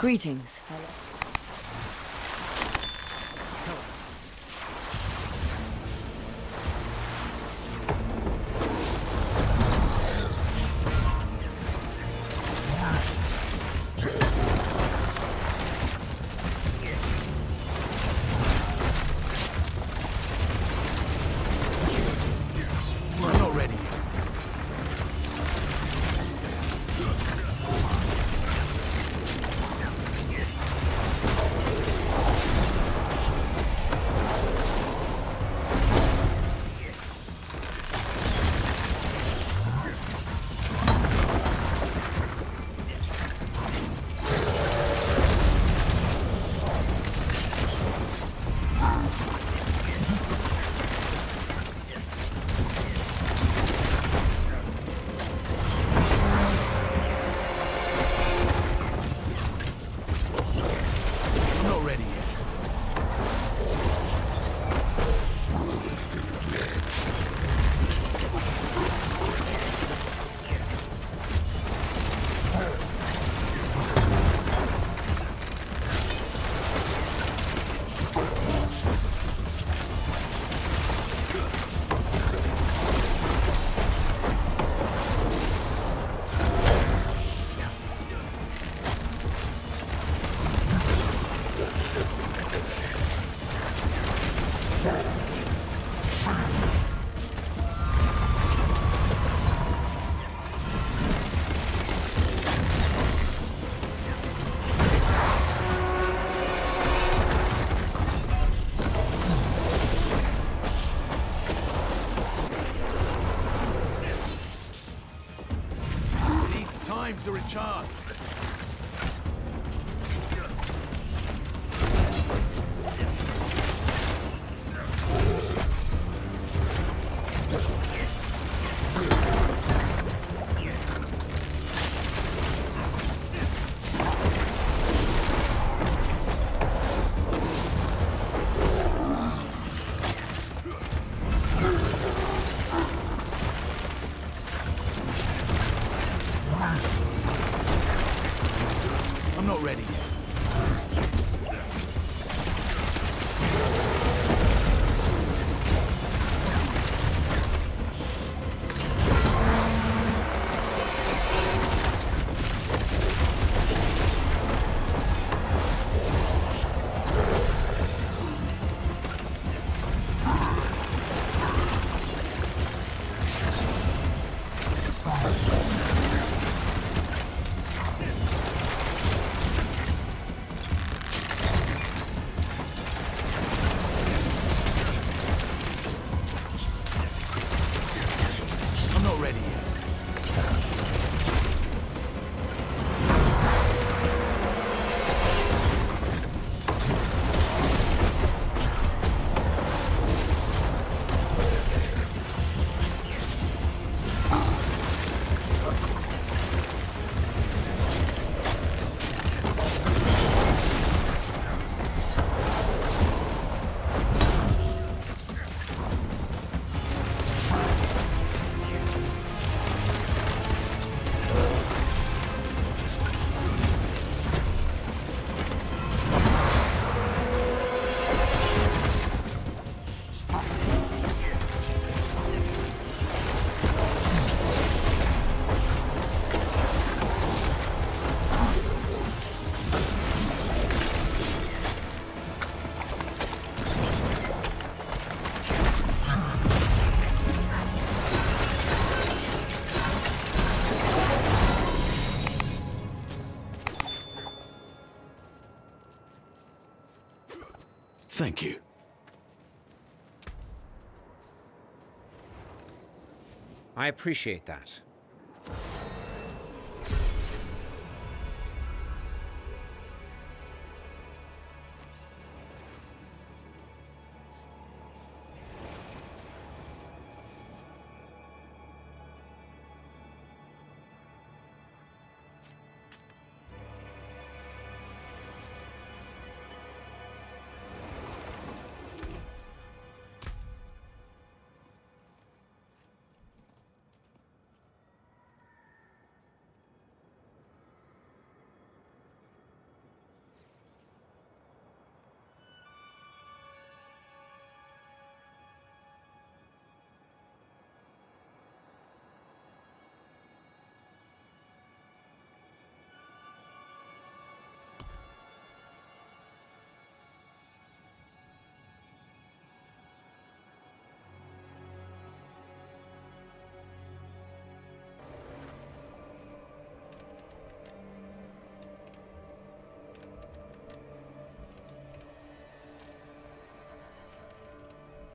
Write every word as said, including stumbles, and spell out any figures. Greetings. Hello. To recharge. Thank you. I appreciate that.